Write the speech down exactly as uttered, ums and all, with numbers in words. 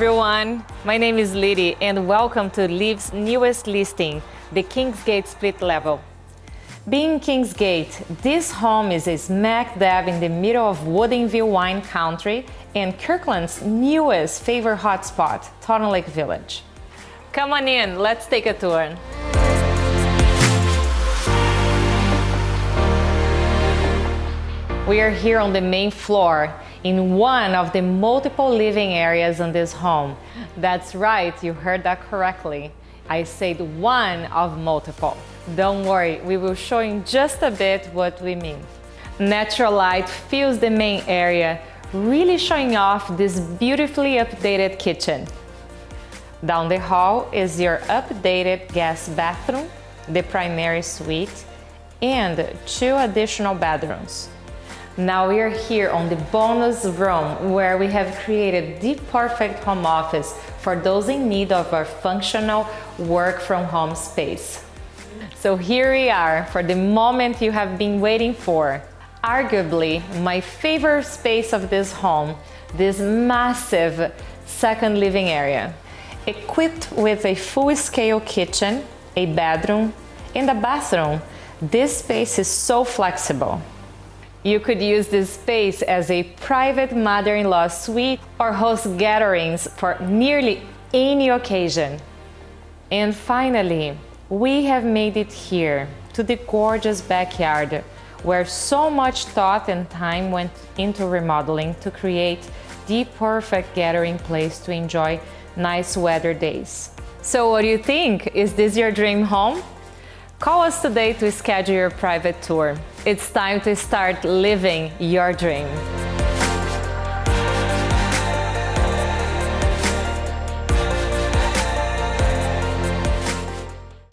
everyone, my name is Lydie and welcome to Liv's newest listing, the Kingsgate Split Level. Being Kingsgate, this home is a smack dab in the middle of Woodinville wine country and Kirkland's newest favorite hotspot, Totem Village. Come on in, let's take a tour. We are here on the main floor, in one of the multiple living areas in this home. That's right, you heard that correctly. I said one of multiple. Don't worry, we will show in just a bit what we mean. Natural light fills the main area, really showing off this beautifully updated kitchen. Down the hall is your updated guest bathroom, the primary suite, and two additional bedrooms. Now we are here on the bonus room, where we have created the perfect home office for those in need of a functional work from home space. So here we are for the moment you have been waiting for. Arguably my favorite space of this home, this massive second living area. Equipped with a full-scale kitchen, a bedroom, and a bathroom, this space is so flexible. You could use this space as a private mother-in-law suite or host gatherings for nearly any occasion. And finally, we have made it here to the gorgeous backyard, where so much thought and time went into remodeling to create the perfect gathering place to enjoy nice weather days. So what do you think? Is this your dream home? Call us today to schedule your private tour. It's time to start living your dream.